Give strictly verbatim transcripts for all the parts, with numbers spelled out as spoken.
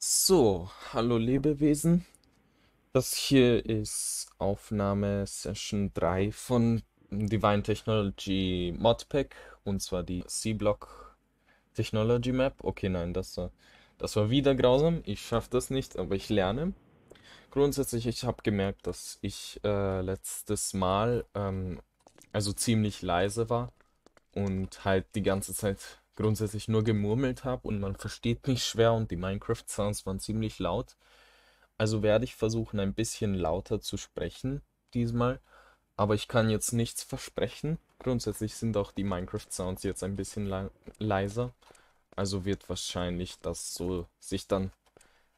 So, hallo Lebewesen. Das hier ist Aufnahme Session drei von Divine Technology Modpack, und zwar die C-Block Technology Map. Okay, nein, das war, das war wieder grausam. Ich schaffe das nicht, aber ich lerne. Grundsätzlich, ich habe gemerkt, dass ich äh, letztes Mal ähm, also ziemlich leise war und halt die ganze Zeit grundsätzlich nur gemurmelt habe und man versteht mich schwer und die Minecraft-Sounds waren ziemlich laut. Also werde ich versuchen, ein bisschen lauter zu sprechen diesmal, aber ich kann jetzt nichts versprechen. Grundsätzlich sind auch die Minecraft-Sounds jetzt ein bisschen leiser, also wird wahrscheinlich das so sich dann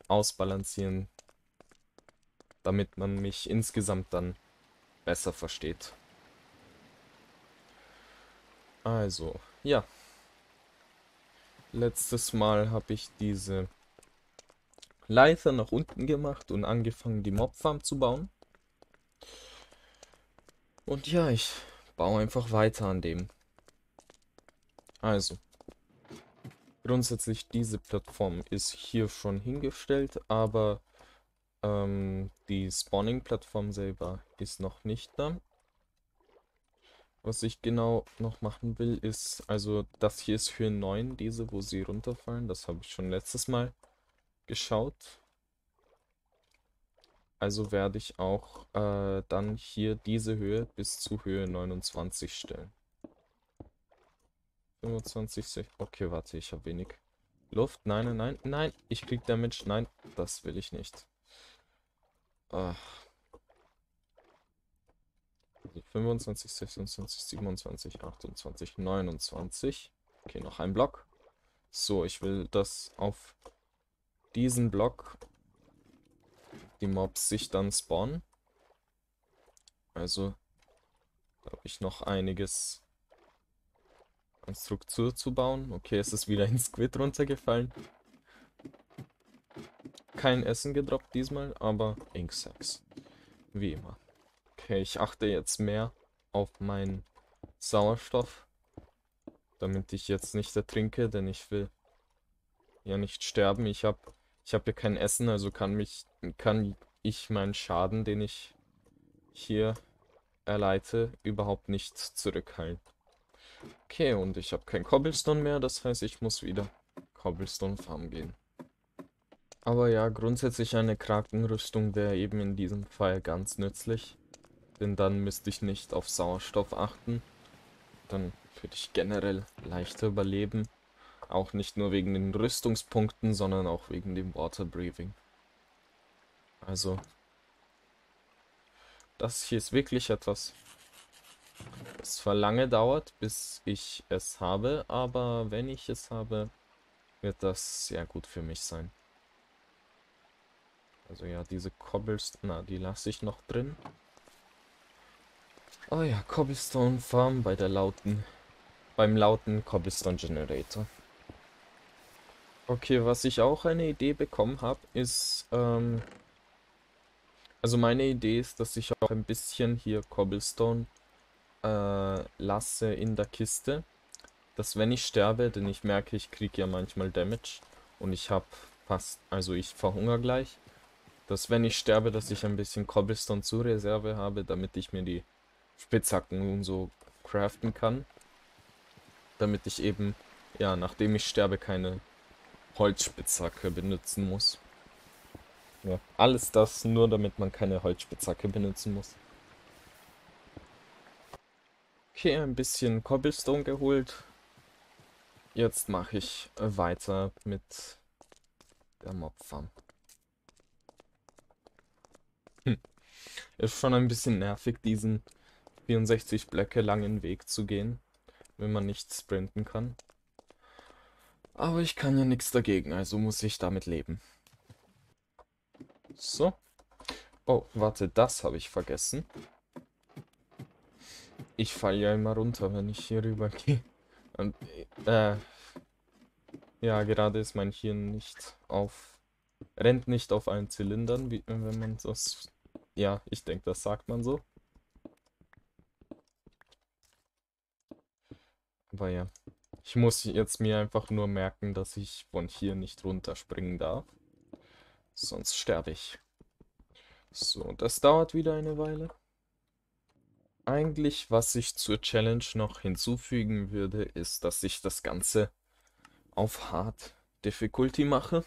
ausbalancieren, damit man mich insgesamt dann besser versteht. Also, ja. Letztes Mal habe ich diese Leiter nach unten gemacht und angefangen, die Mobfarm zu bauen. Und ja, ich baue einfach weiter an dem. Also, grundsätzlich diese Plattform ist hier schon hingestellt, aber ähm, die Spawning-Plattform selber ist noch nicht da. Was ich genau noch machen will, ist, also das hier ist für neun, diese, wo sie runterfallen. Das habe ich schon letztes Mal geschaut. Also werde ich auch äh, dann hier diese Höhe bis zu Höhe neunundzwanzig stellen. fünfundzwanzig, okay, warte, ich habe wenig Luft. Nein, nein, nein, nein, ich krieg Damage. Nein, das will ich nicht. Ach. fünfundzwanzig, sechsundzwanzig, siebenundzwanzig, achtundzwanzig, neunundzwanzig. Okay, noch ein Block. So, ich will, dass auf diesen Block die Mobs sich dann spawnen. Also, da habe ich noch einiges an Struktur zu bauen. Okay, es ist wieder ein Squid runtergefallen. Kein Essen gedroppt diesmal, aber Inksacks. Wie immer. Okay, ich achte jetzt mehr auf meinen Sauerstoff, damit ich jetzt nicht ertrinke, denn ich will ja nicht sterben. Ich habe ich hab ja kein Essen, also kann, mich, kann ich meinen Schaden, den ich hier erleite, überhaupt nicht zurückheilen. Okay, und ich habe kein Cobblestone mehr, das heißt, ich muss wieder Cobblestone farmen gehen. Aber ja, grundsätzlich eine Krakenrüstung wäre eben in diesem Fall ganz nützlich. Denn dann müsste ich nicht auf Sauerstoff achten. Dann würde ich generell leichter überleben. Auch nicht nur wegen den Rüstungspunkten, sondern auch wegen dem Water Breathing. Also, das hier ist wirklich etwas, das zwar lange dauert, bis ich es habe, aber wenn ich es habe, wird das sehr gut für mich sein. Also ja, diese Cobblestone, na, die lasse ich noch drin. Oh ja, Cobblestone Farm bei der lauten, beim lauten Cobblestone Generator. Okay, was ich auch eine Idee bekommen habe, ist, ähm, also meine Idee ist, dass ich auch ein bisschen hier Cobblestone äh, lasse in der Kiste, dass wenn ich sterbe, denn ich merke, ich kriege ja manchmal Damage und ich habe fast, also ich verhungere gleich, dass wenn ich sterbe, dass ich ein bisschen Cobblestone zur Reserve habe, damit ich mir die Spitzhacken und so craften kann, damit ich eben, ja, nachdem ich sterbe, keine Holzspitzhacke benutzen muss. Ja, alles das nur, damit man keine Holzspitzhacke benutzen muss. Okay, ein bisschen Cobblestone geholt. Jetzt mache ich weiter mit der Mobfarm. Hm. Ist schon ein bisschen nervig, diesen vierundsechzig Blöcke langen Weg zu gehen, wenn man nicht sprinten kann. Aber ich kann ja nichts dagegen, also muss ich damit leben. So. Oh, warte, das habe ich vergessen. Ich falle ja immer runter, wenn ich hier rüber gehe. Und, äh, ja, gerade ist mein Hirn nicht auf, rennt nicht auf allen Zylindern, wie, wenn man das, ja, ich denke, das sagt man so. Aber ja, ich muss jetzt mir einfach nur merken, dass ich von hier nicht runterspringen darf. Sonst sterbe ich. So, und das dauert wieder eine Weile. Eigentlich, was ich zur Challenge noch hinzufügen würde, ist, dass ich das Ganze auf Hard Difficulty mache.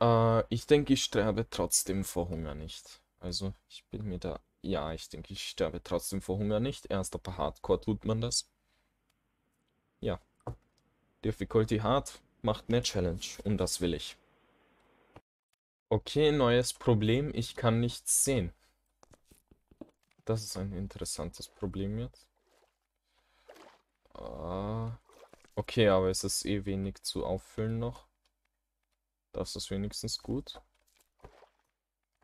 Äh, ich denke, ich sterbe trotzdem vor Hunger nicht. Also, ich bin mir da... Ja, ich denke, ich sterbe trotzdem vor Hunger nicht. Erst ab Hardcore tut man das. Ja. Difficulty Hard macht mehr Challenge. Und das will ich. Okay, neues Problem. Ich kann nichts sehen. Das ist ein interessantes Problem jetzt. Uh, okay, aber es ist eh wenig zu auffüllen noch. Das ist wenigstens gut.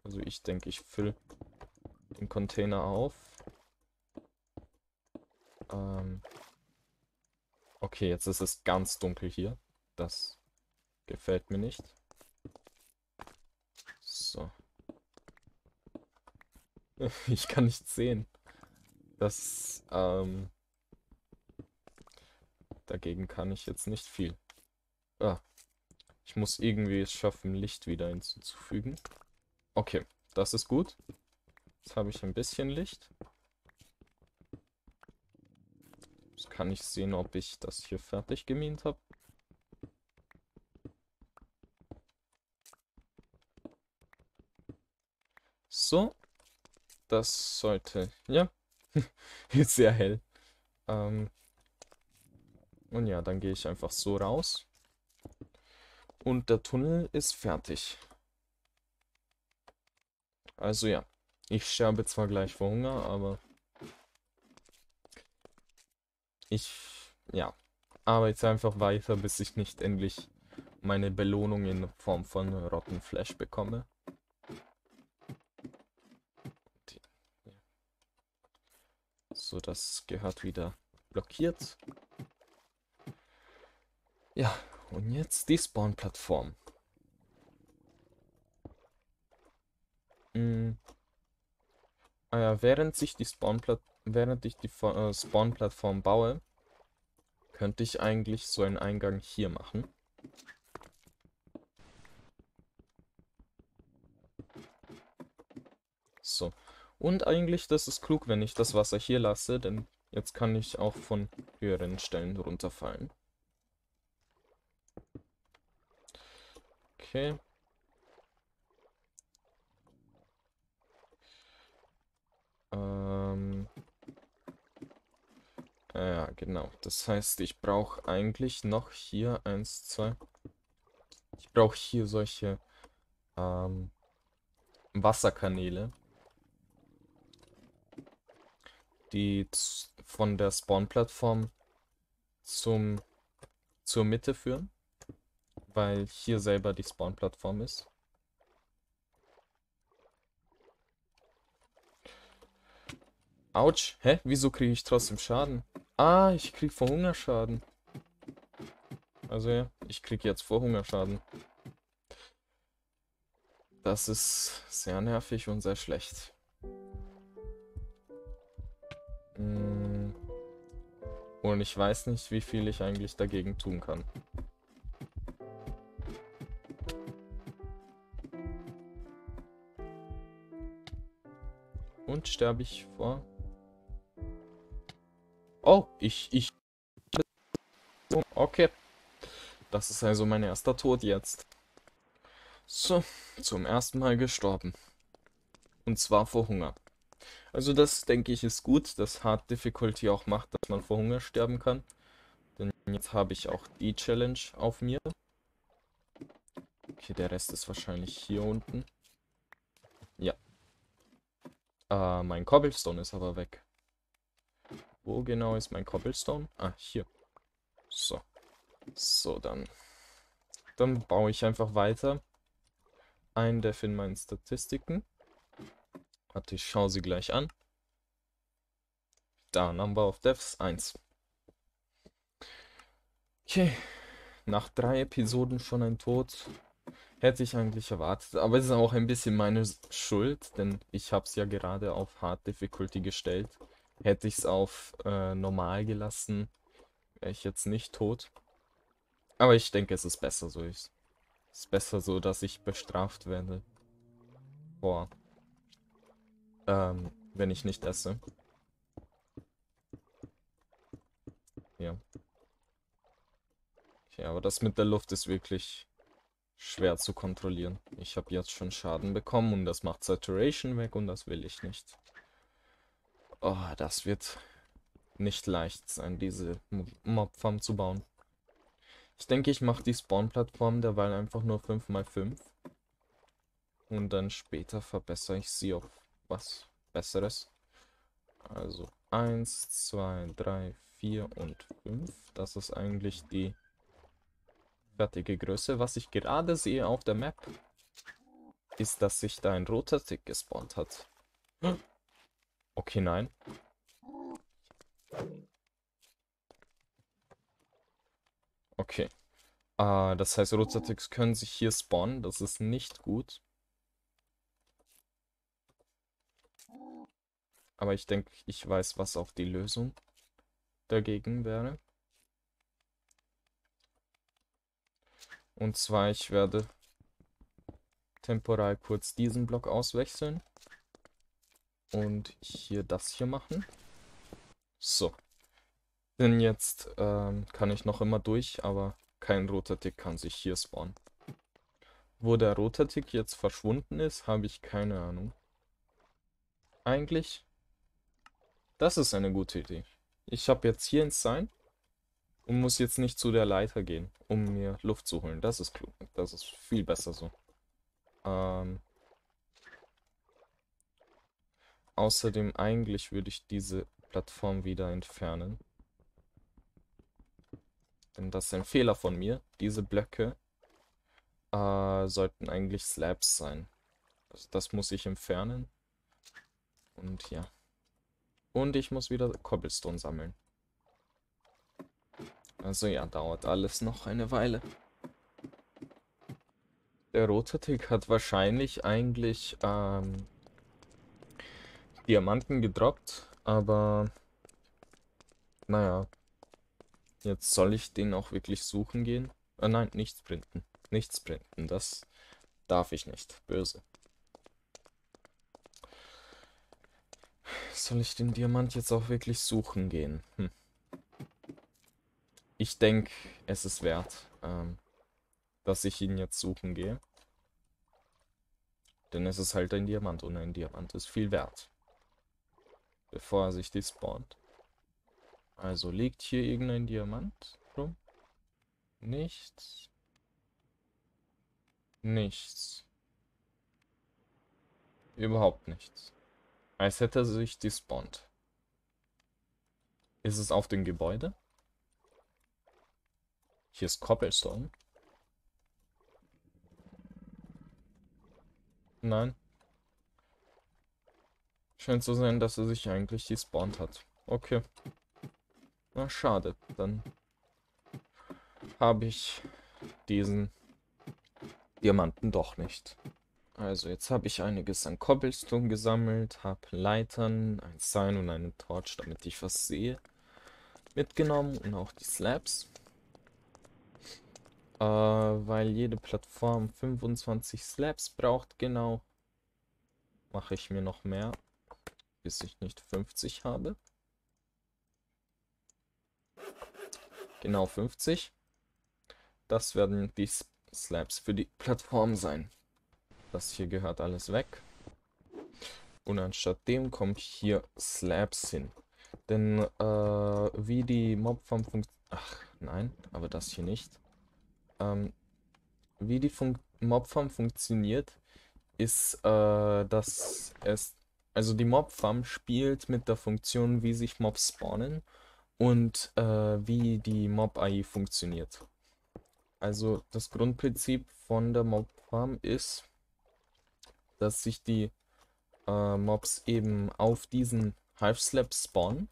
Also ich denke, ich fülle den Container auf. Ähm okay, jetzt ist es ganz dunkel hier. Das gefällt mir nicht. So. Ich kann nichts sehen. Das, ähm... dagegen kann ich jetzt nicht viel. Ah. Ich muss irgendwie es schaffen, Licht wieder hinzuzufügen. Okay, das ist gut. Jetzt habe ich ein bisschen Licht. Jetzt kann ich sehen, ob ich das hier fertig gemint habe. So. Das sollte... Ja. Ist sehr hell. Ähm Und ja, dann gehe ich einfach so raus. Und der Tunnel ist fertig. Also ja. Ich sterbe zwar gleich vor Hunger, aber... Ich... Ja. Arbeite einfach weiter, bis ich nicht endlich meine Belohnung in Form von Rotten Flash bekomme. So, das gehört wieder blockiert. Ja, und jetzt die Spawn-Plattform. Hm. Ah ja, während ich die Spawn-Plattform, während ich die äh, Spawn-Plattform baue, könnte ich eigentlich so einen Eingang hier machen. So. Und eigentlich, das ist klug, wenn ich das Wasser hier lasse, denn jetzt kann ich auch von höheren Stellen runterfallen. Okay. Ähm. Ja, genau. Das heißt, ich brauche eigentlich noch hier eins, zwei. Ich brauche hier solche ähm, Wasserkanäle, die von der Spawn-Plattform zum zur Mitte führen, weil hier selber die Spawn-Plattform ist. Autsch, hä? Wieso kriege ich trotzdem Schaden? Ah, ich kriege vor Hunger Schaden. Also ja, ich kriege jetzt vor Hunger Schaden. Das ist sehr nervig und sehr schlecht. Und ich weiß nicht, wie viel ich eigentlich dagegen tun kann. Und sterbe ich vor... Oh, ich... ich. Okay. Das ist also mein erster Tod jetzt. So, zum ersten Mal gestorben. Und zwar vor Hunger. Also das, denke ich, ist gut, dass Hard Difficulty auch macht, dass man vor Hunger sterben kann. Denn jetzt habe ich auch die Challenge auf mir. Okay, der Rest ist wahrscheinlich hier unten. Ja. Äh, mein Cobblestone ist aber weg. Wo genau ist mein Cobblestone? Ah, hier. So. So, dann. Dann baue ich einfach weiter. Ein Def in meinen Statistiken. Warte, ich schaue sie gleich an. Da, Number of Deaths, eins. Okay, nach drei Episoden schon ein Tod. Hätte ich eigentlich erwartet, aber es ist auch ein bisschen meine Schuld, denn ich habe es ja gerade auf Hard Difficulty gestellt. Hätte ich es auf äh, normal gelassen, wäre ich jetzt nicht tot. Aber ich denke, es ist besser so. Ich Ist besser so, dass ich bestraft werde. Boah. Ähm, wenn ich nicht esse. Ja. Okay, aber das mit der Luft ist wirklich schwer zu kontrollieren. Ich habe jetzt schon Schaden bekommen und das macht Saturation weg und das will ich nicht. Oh, das wird nicht leicht sein, diese Mobfarm zu bauen. Ich denke, ich mache die Spawn-Plattform derweil einfach nur fünf mal fünf. Und dann später verbessere ich sie auf was Besseres. Also eins, zwei, drei, vier und fünf. Das ist eigentlich die fertige Größe. Was ich gerade sehe auf der Map, ist, dass sich da ein roter Tick gespawnt hat. Okay, nein. Okay. Äh, das heißt, Rotaticks können sich hier spawnen. Das ist nicht gut. Aber ich denke, ich weiß, was auch die Lösung dagegen wäre. Und zwar, ich werde temporal kurz diesen Block auswechseln. Und hier das hier machen. So. Denn jetzt ähm, kann ich noch immer durch, aber kein roter Tick kann sich hier spawnen. Wo der roter Tick jetzt verschwunden ist, habe ich keine Ahnung. Eigentlich, das ist eine gute Idee. Ich habe jetzt hier ins Sein und muss jetzt nicht zu der Leiter gehen, um mir Luft zu holen. Das ist klug, das ist viel besser so. Ähm, außerdem eigentlich würde ich diese Plattform wieder entfernen. Denn das ist ein Fehler von mir. Diese Blöcke äh, sollten eigentlich Slabs sein. Also das muss ich entfernen. Und ja. Und ich muss wieder Cobblestone sammeln. Also ja, dauert alles noch eine Weile. Der rote Tick hat wahrscheinlich eigentlich ähm, Diamanten gedroppt. Aber naja. Jetzt soll ich den auch wirklich suchen gehen? Äh, nein, nicht sprinten. Nicht sprinten, das darf ich nicht. Böse. Soll ich den Diamant jetzt auch wirklich suchen gehen? Hm. Ich denke, es ist wert, ähm, dass ich ihn jetzt suchen gehe. Denn es ist halt ein Diamant und ein Diamant ist viel wert. Bevor er sich despawnt. Also liegt hier irgendein Diamant rum? Nichts. Nichts. Überhaupt nichts. Als hätte er sich despawnt. Ist es auf dem Gebäude? Hier ist Cobblestone. Nein. Scheint zu sein, dass er sich eigentlich despawnt hat. Okay. Na schade, dann habe ich diesen Diamanten doch nicht. Also jetzt habe ich einiges an Cobblestone gesammelt, habe Leitern, ein Sign und eine Torch, damit ich was sehe, mitgenommen und auch die Slabs. Äh, weil jede Plattform fünfundzwanzig Slabs braucht, genau, mache ich mir noch mehr, bis ich nicht fünfzig habe. Genau fünfzig. Das werden die Slabs für die Plattform sein. Das hier gehört alles weg. Und anstatt dem kommt hier Slabs hin. Denn äh, wie die Mobfarm funktioniert. Ach nein, aber das hier nicht. Ähm, wie die Fun Mobfarm funktioniert, ist, äh, dass es. Also die Mobfarm spielt mit der Funktion, wie sich Mobs spawnen. Und äh, wie die Mob-A I funktioniert. Also das Grundprinzip von der Mobfarm ist, dass sich die äh, Mobs eben auf diesen Half-Slab spawnen,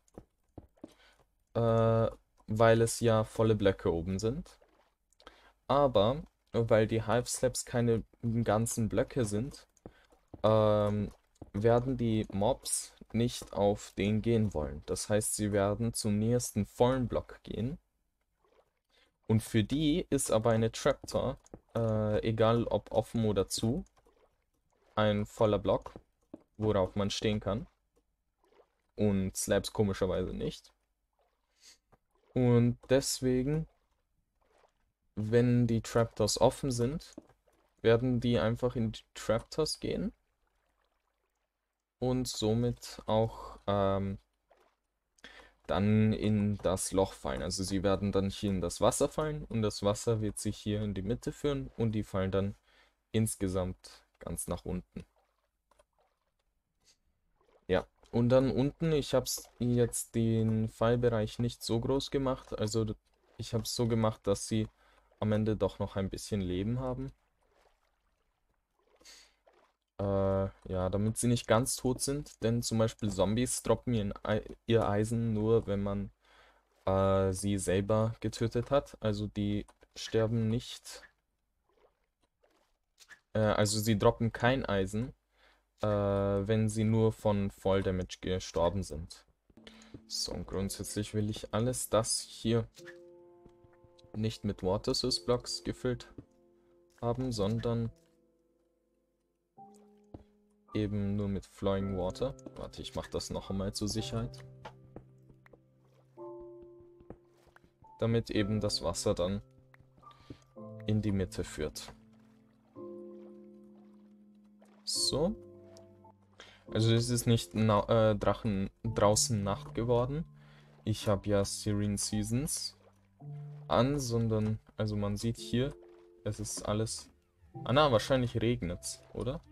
äh, weil es ja volle Blöcke oben sind. Aber weil die Half-Slabs keine ganzen Blöcke sind, ähm, werden die Mobs nicht auf den gehen wollen. Das heißt, sie werden zum nächsten vollen Block gehen Und für die ist aber eine Traptor, äh, egal ob offen oder zu, ein voller Block, worauf man stehen kann. Und Slabs komischerweise nicht. Und deswegen, wenn die Traptors offen sind, werden die einfach in die Traptors gehen. Und somit auch ähm, dann in das Loch fallen. Also sie werden dann hier in das Wasser fallen und das Wasser wird sich hier in die Mitte führen und die fallen dann insgesamt ganz nach unten. Ja, und dann unten, ich habe jetzt den Fallbereich nicht so groß gemacht. Also ich habe es so gemacht, dass sie am Ende doch noch ein bisschen Leben haben. Ja, damit sie nicht ganz tot sind, denn zum Beispiel Zombies droppen ihren e ihr Eisen nur, wenn man äh, sie selber getötet hat. Also die sterben nicht, äh, also sie droppen kein Eisen, äh, wenn sie nur von Falldamage gestorben sind. So, und grundsätzlich will ich alles das hier nicht mit Water Source Blocks gefüllt haben, sondern eben nur mit Flowing Water. Warte, ich mache das noch einmal zur Sicherheit. Damit eben das Wasser dann in die Mitte führt. So. Also es ist nicht na äh, Drachen draußen Nacht geworden. Ich habe ja Serene Seasons an, sondern, also man sieht hier, es ist alles... Ah na, wahrscheinlich regnet es, oder?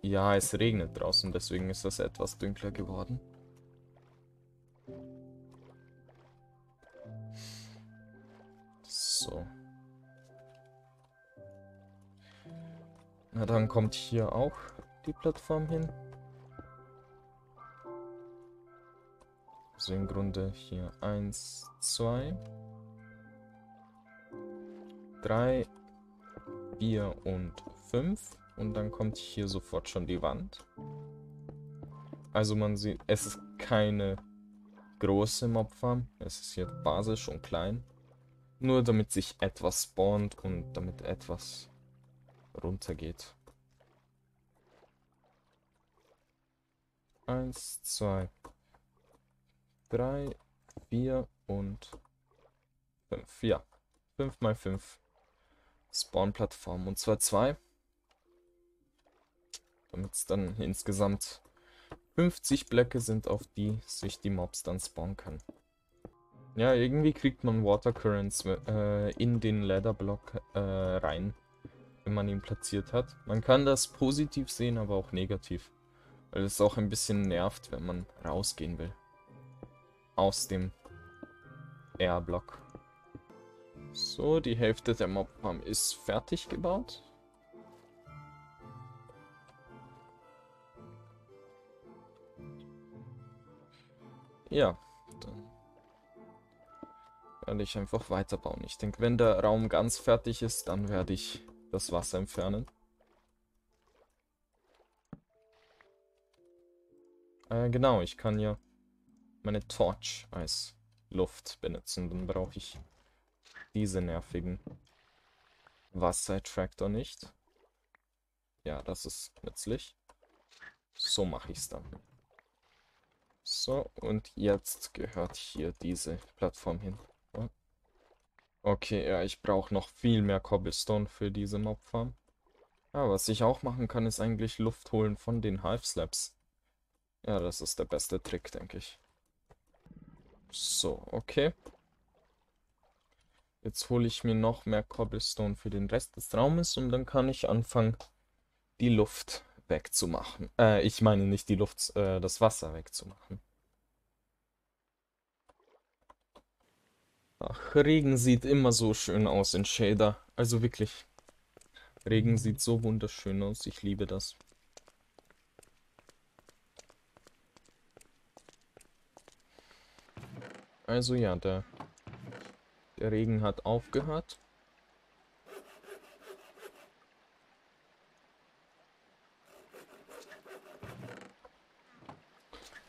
Ja, es regnet draußen, deswegen ist das etwas dunkler geworden. So. Na, dann kommt hier auch die Plattform hin. Also im Grunde hier eins, zwei, drei, vier und fünf. Und dann kommt hier sofort schon die Wand. Also man sieht, es ist keine große Mobfarm. Es ist hier basisch und klein. Nur damit sich etwas spawnt und damit etwas runtergeht. eins, zwei, drei, vier und fünf. Ja, fünf mal fünf Spawn-Plattformen. Und zwar zwei. Damit es dann insgesamt fünfzig Blöcke sind, auf die sich die Mobs dann spawnen können. Ja, irgendwie kriegt man Water Currents äh, in den Ladderblock äh, rein, wenn man ihn platziert hat. Man kann das positiv sehen, aber auch negativ. Weil es auch ein bisschen nervt, wenn man rausgehen will. Aus dem R-Block. So, die Hälfte der Mobfarm ist fertig gebaut. Ja, dann werde ich einfach weiterbauen. Ich denke, wenn der Raum ganz fertig ist, dann werde ich das Wasser entfernen. Äh, genau, ich kann ja meine Torch als Luft benutzen. Dann brauche ich diese nervigen Wasser-Attractor nicht. Ja, das ist nützlich. So mache ich es dann. So, und jetzt gehört hier diese Plattform hin. Okay, ja, ich brauche noch viel mehr Cobblestone für diese Mobfarm. Ja, was ich auch machen kann, ist eigentlich Luft holen von den Half Slabs. Ja, das ist der beste Trick, denke ich. So, okay. Jetzt hole ich mir noch mehr Cobblestone für den Rest des Raumes und dann kann ich anfangen, die Luft wegzumachen. Äh, ich meine nicht die Luft, äh, das Wasser wegzumachen. Ach, Regen sieht immer so schön aus in Shader. Also wirklich. Regen sieht so wunderschön aus. Ich liebe das. Also ja, der, der Regen hat aufgehört.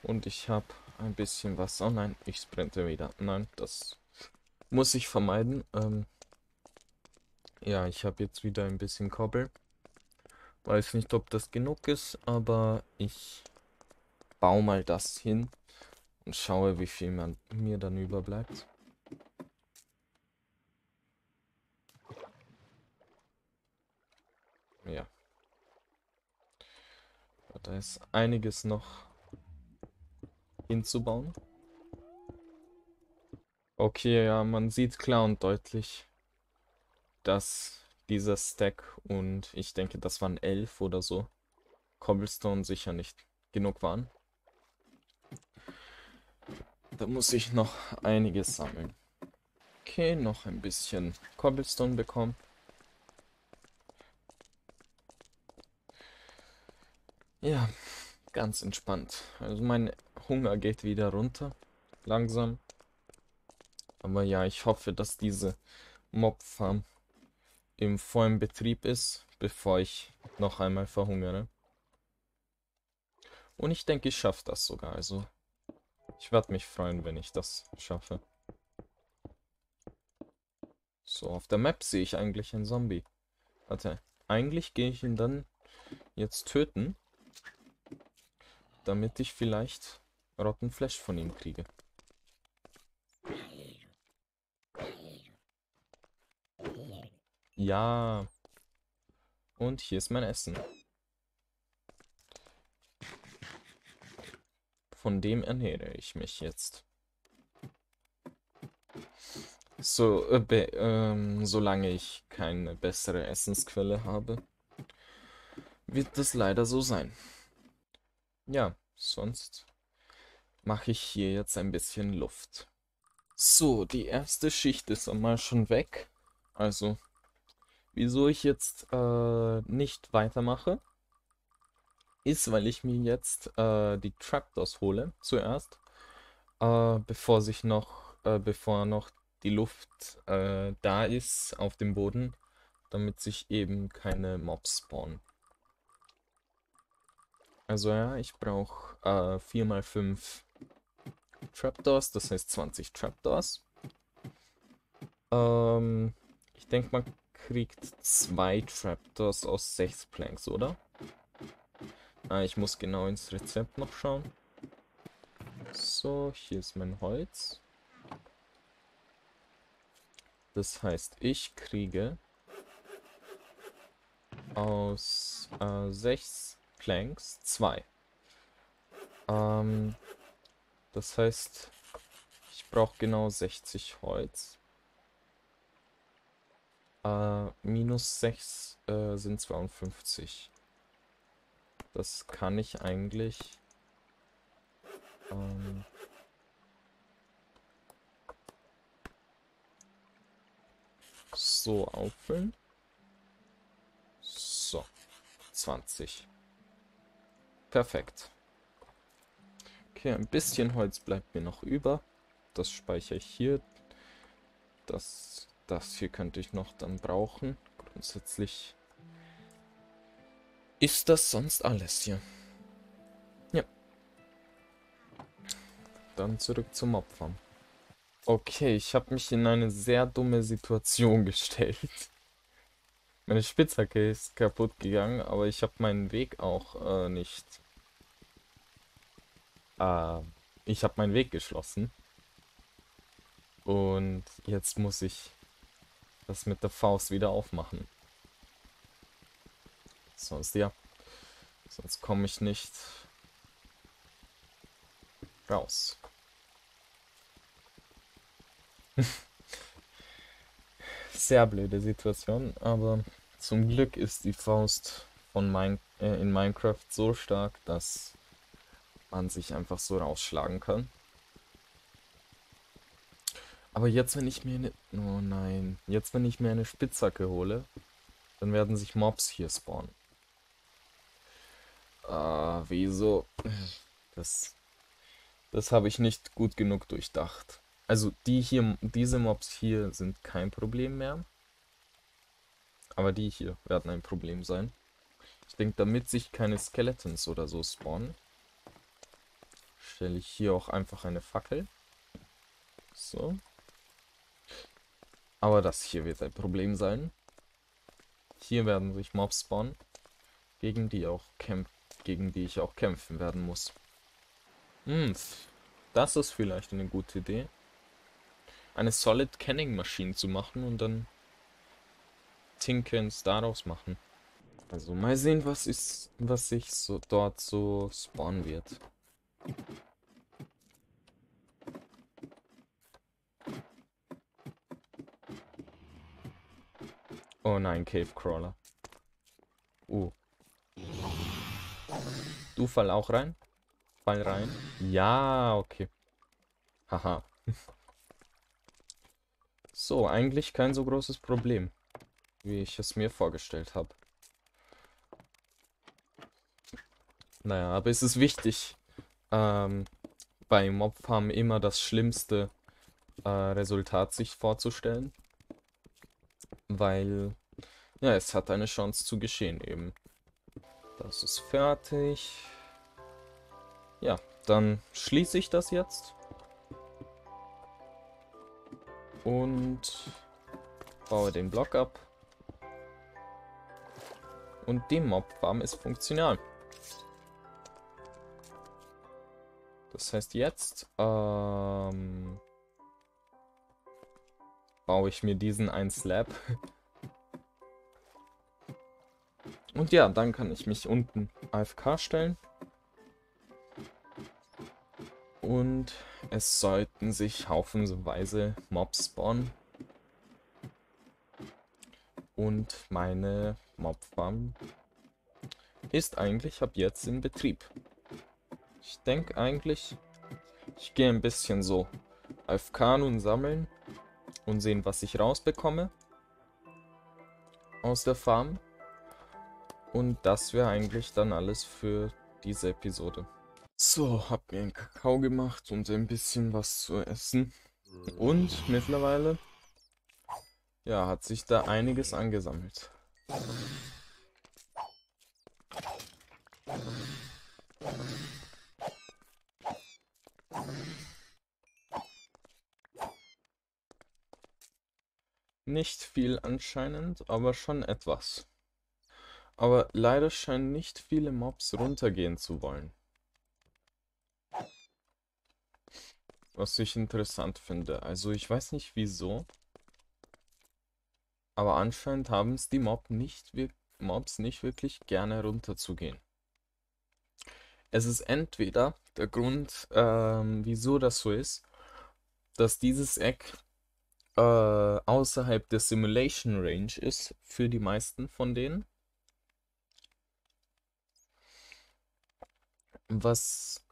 Und ich habe ein bisschen was. Oh nein, ich sprinte wieder. Nein, das Muss ich vermeiden. Ähm, ja, ich habe jetzt wieder ein bisschen Koppel. Weiß nicht, ob das genug ist, aber ich baue mal das hin und schaue, wie viel man mir dann überbleibt. Ja. Da ist einiges noch hinzubauen. Okay, ja, man sieht klar und deutlich, dass dieser Stack und ich denke, das waren elf oder so, Cobblestone sicher nicht genug waren. Da muss ich noch einiges sammeln. Okay, noch ein bisschen Cobblestone bekommen. Ja, ganz entspannt. Also mein Hunger geht wieder runter. Langsam. Aber ja, ich hoffe, dass diese Mobfarm im vollen Betrieb ist, bevor ich noch einmal verhungere. Und ich denke, ich schaffe das sogar. Also ich werde mich freuen, wenn ich das schaffe. So, auf der Map sehe ich eigentlich einen Zombie. Warte, eigentlich gehe ich ihn dann jetzt töten, damit ich vielleicht rotten Flash von ihm kriege. Ja. Und hier ist mein Essen. Von dem ernähre ich mich jetzt. So, äh, be, ähm, solange ich keine bessere Essensquelle habe, wird das leider so sein. Ja, sonst mache ich hier jetzt ein bisschen Luft. So, die erste Schicht ist einmal schon weg. Also, wieso ich jetzt äh, nicht weitermache, ist, weil ich mir jetzt äh, die Trapdoors hole zuerst, äh, bevor sich noch, äh, bevor noch die Luft äh, da ist auf dem Boden, damit sich eben keine Mobs spawnen. Also ja, ich brauche äh, vier mal fünf Trapdoors, das heißt zwanzig Trapdoors. Ähm, ich denke, man kriegt zwei Trapdoors aus sechs Planks, oder? Ah, ich muss genau ins Rezept noch schauen. So, hier ist mein Holz. Das heißt, ich kriege aus äh, sechs Planks zwei. Ähm, das heißt, ich brauche genau sechzig Holz. Äh, minus sechs äh, sind zweiundfünfzig. Das kann ich eigentlich ähm, so auffüllen. So, zwanzig. Perfekt. Okay, ein bisschen Holz bleibt mir noch über. Das speichere ich hier. Das, das hier könnte ich noch dann brauchen. Grundsätzlich ist das sonst alles hier. Ja. Dann zurück zum Mobfarm. Okay, ich habe mich in eine sehr dumme Situation gestellt. Meine Spitzhacke ist kaputt gegangen, aber ich habe meinen Weg auch äh, nicht... Äh, ich habe meinen Weg geschlossen. Und jetzt muss ich das mit der Faust wieder aufmachen. Sonst ja. Sonst komme ich nicht raus. Sehr blöde Situation, aber zum Glück ist die Faust von mein, äh, in Minecraft so stark, dass man sich einfach so rausschlagen kann. Aber jetzt, wenn ich mir eine... Oh nein. Jetzt, wenn ich mir eine Spitzhacke hole, dann werden sich Mobs hier spawnen. Ah, wieso? Das, das habe ich nicht gut genug durchdacht. Also die hier, diese Mobs hier sind kein Problem mehr. Aber die hier werden ein Problem sein. Ich denke, damit sich keine Skeletons oder so spawnen, stelle ich hier auch einfach eine Fackel. So. Aber das hier wird ein Problem sein. Hier werden sich Mobs spawnen, gegen die auch kämpf gegen die ich auch kämpfen werden muss. Hm, das ist vielleicht eine gute Idee. Eine Solid Canning Maschine zu machen und dann Tinkens daraus machen. Also mal sehen, was ist, was sich so dort so spawnen wird. Oh nein, Cave Crawler. Oh. Du fall auch rein? Fall rein. Ja, okay. Haha. So, eigentlich kein so großes Problem, wie ich es mir vorgestellt habe. Naja, aber es ist wichtig, ähm, bei Mobfarm immer das schlimmste äh, Resultat sich vorzustellen. Weil, ja, es hat eine Chance zu geschehen eben. Das ist fertig. Ja, dann schließe ich das jetzt. Und baue den Block ab. Und die Mobfarm ist funktional. Das heißt jetzt, ähm... baue ich mir diesen einen Slab. Und ja, dann kann ich mich unten A F K stellen. Und es sollten sich haufenweise Mobs spawnen. Und meine Mobfarm ist eigentlich ab jetzt in Betrieb. Ich denke eigentlich, ich gehe ein bisschen so A F K nun sammeln. Und sehen, was ich rausbekomme aus der Farm. Und das wäre eigentlich dann alles für diese Episode. So, hab mir einen Kakao gemacht und ein bisschen was zu essen. Und mittlerweile, ja, hat sich da einiges angesammelt. Nicht viel anscheinend, aber schon etwas. Aber leider scheinen nicht viele Mobs runtergehen zu wollen. Was ich interessant finde. Also ich weiß nicht wieso. Aber anscheinend haben es die Mob nicht Mobs nicht wirklich gerne runterzugehen. Es ist entweder der Grund, ähm, wieso das so ist, dass dieses Eck außerhalb der Simulation Range ist für die meisten von denen. Was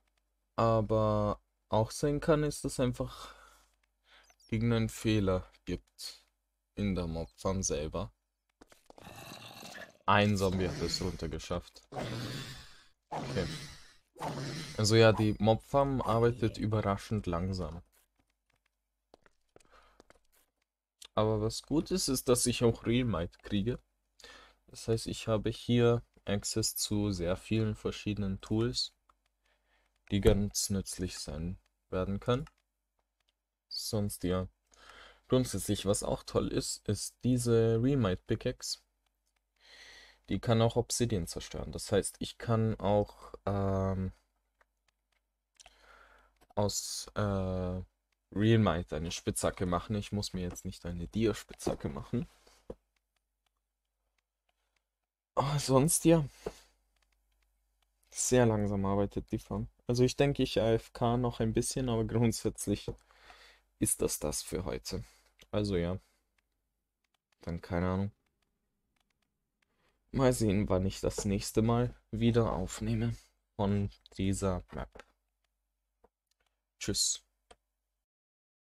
aber auch sein kann, ist, dass es einfach irgendeinen Fehler gibt in der Mobfarm selber. Ein Zombie hat es runtergeschafft. Okay. Also ja, die Mobfarm arbeitet überraschend langsam. Aber was gut ist, ist, dass ich auch Realmite kriege. Das heißt, ich habe hier Access zu sehr vielen verschiedenen Tools, die ganz nützlich sein werden können. Sonst ja. Grundsätzlich, was auch toll ist, ist diese Realmite Pickaxe. Die kann auch Obsidian zerstören. Das heißt, ich kann auch ähm, aus... Äh, Realmite eine Spitzhacke machen. Ich muss mir jetzt nicht eine Dia-Spitzhacke machen. Oh, sonst ja. Sehr langsam arbeitet die Farm. Also ich denke, ich A F K noch ein bisschen, aber grundsätzlich ist das das für heute. Also ja. Dann keine Ahnung. Mal sehen, wann ich das nächste Mal wieder aufnehme von dieser Map. Tschüss.